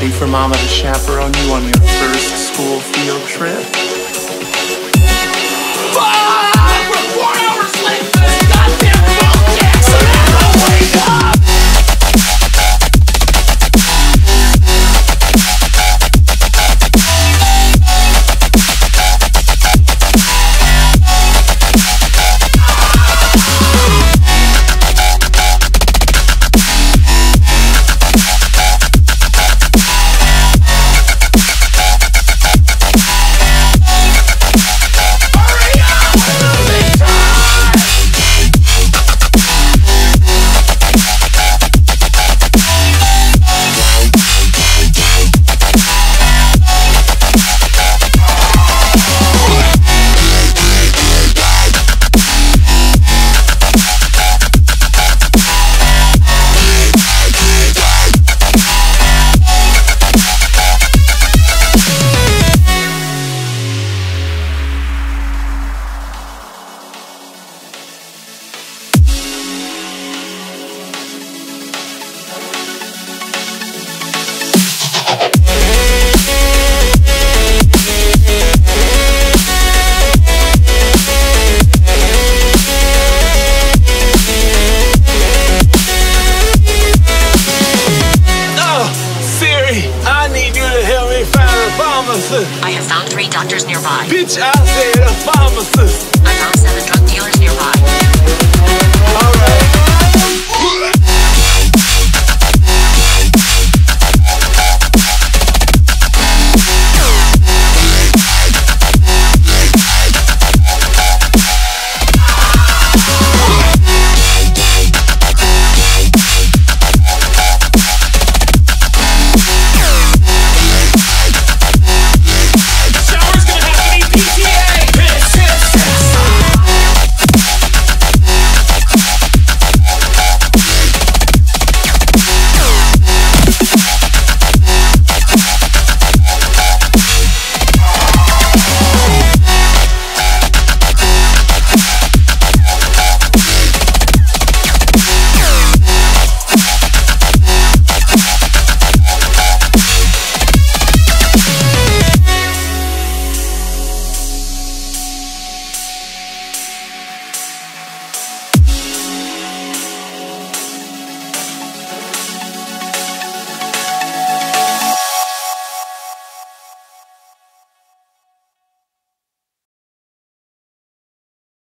ready for Mama to chaperone you on your first school field trip? I have found 3 doctors nearby. Bitch, I said a pharmacist. I found 7 drug dealers nearby.